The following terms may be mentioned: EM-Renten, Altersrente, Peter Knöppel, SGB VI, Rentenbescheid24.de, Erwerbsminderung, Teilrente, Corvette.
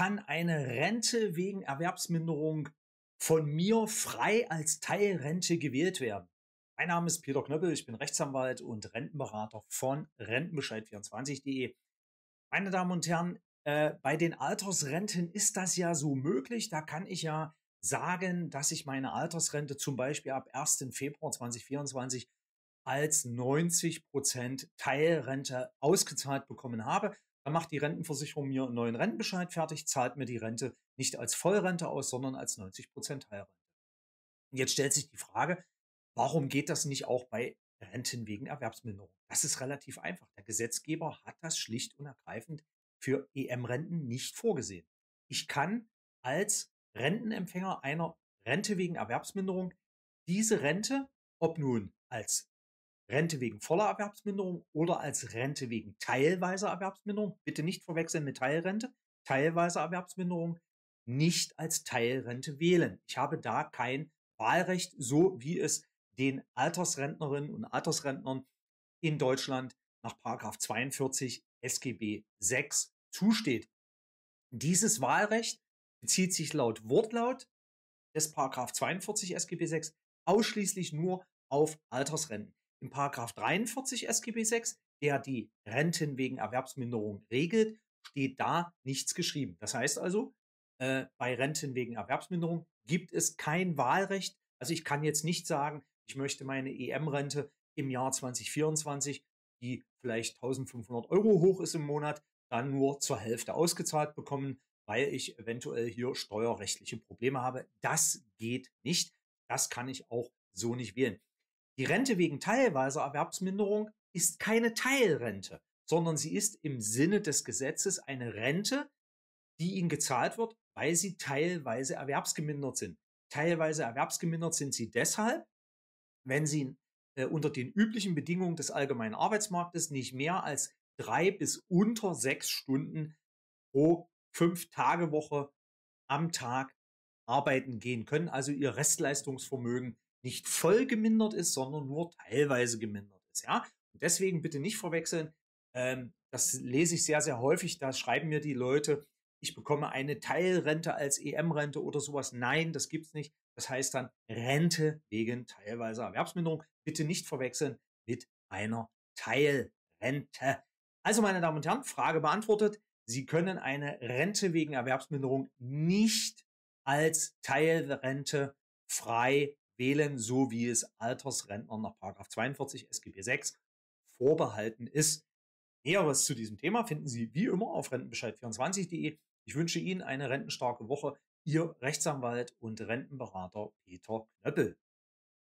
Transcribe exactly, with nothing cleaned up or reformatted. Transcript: kann eine Rente wegen Erwerbsminderung von mir frei als Teilrente gewählt werden. Mein Name ist Peter Knöppel, ich bin Rechtsanwalt und Rentenberater von Rentenbescheid vierundzwanzig punkt de. Meine Damen und Herren, äh, bei den Altersrenten ist das ja so möglich. Da kann ich ja sagen, dass ich meine Altersrente zum Beispiel ab ersten Februar zweitausendvierundzwanzig als neunzig Prozent Teilrente ausgezahlt bekommen habe. Dann macht die Rentenversicherung mir einen neuen Rentenbescheid fertig, zahlt mir die Rente nicht als Vollrente aus, sondern als neunzig Prozent Teilrente. Und jetzt stellt sich die Frage, warum geht das nicht auch bei Renten wegen Erwerbsminderung? Das ist relativ einfach. Der Gesetzgeber hat das schlicht und ergreifend für E M-Renten nicht vorgesehen. Ich kann als Rentenempfänger einer Rente wegen Erwerbsminderung diese Rente, ob nun als Rente wegen voller Erwerbsminderung oder als Rente wegen teilweiser Erwerbsminderung, bitte nicht verwechseln mit Teilrente, teilweise Erwerbsminderung, nicht als Teilrente wählen. Ich habe da kein Wahlrecht, so wie es den Altersrentnerinnen und Altersrentnern in Deutschland nach Paragraph zweiundvierzig S G B sechs zusteht. Dieses Wahlrecht bezieht sich laut Wortlaut des Paragraph zweiundvierzig S G B sechs ausschließlich nur auf Altersrenten. Im Paragraph dreiundvierzig S G B sechs, der die Renten wegen Erwerbsminderung regelt, steht da nichts geschrieben. Das heißt also, äh, bei Renten wegen Erwerbsminderung gibt es kein Wahlrecht. Also ich kann jetzt nicht sagen, ich möchte meine E M-Rente im Jahr zweitausendvierundzwanzig, die vielleicht eintausendfünfhundert Euro hoch ist im Monat, dann nur zur Hälfte ausgezahlt bekommen, weil ich eventuell hier steuerrechtliche Probleme habe. Das geht nicht. Das kann ich auch so nicht wählen. Die Rente wegen teilweiser Erwerbsminderung ist keine Teilrente, sondern sie ist im Sinne des Gesetzes eine Rente, die ihnen gezahlt wird, weil sie teilweise erwerbsgemindert sind. Teilweise erwerbsgemindert sind sie deshalb, wenn sie äh, unter den üblichen Bedingungen des allgemeinen Arbeitsmarktes nicht mehr als drei bis unter sechs Stunden pro Fünf-Tage-Woche am Tag arbeiten gehen können, also ihr Restleistungsvermögen nicht voll gemindert ist, sondern nur teilweise gemindert ist. Ja? Und deswegen bitte nicht verwechseln, ähm, das lese ich sehr, sehr häufig, da schreiben mir die Leute, ich bekomme eine Teilrente als E M-Rente oder sowas. Nein, das gibt es nicht. Das heißt dann Rente wegen teilweiser Erwerbsminderung. Bitte nicht verwechseln mit einer Teilrente. Also meine Damen und Herren, Frage beantwortet. Sie können eine Rente wegen Erwerbsminderung nicht als Teilrente frei wählen, so wie es Altersrentnern nach Paragraph zweiundvierzig S G B sechs vorbehalten ist. Näheres zu diesem Thema finden Sie wie immer auf Rentenbescheid vierundzwanzig punkt de. Ich wünsche Ihnen eine rentenstarke Woche. Ihr Rechtsanwalt und Rentenberater Peter Knöppel.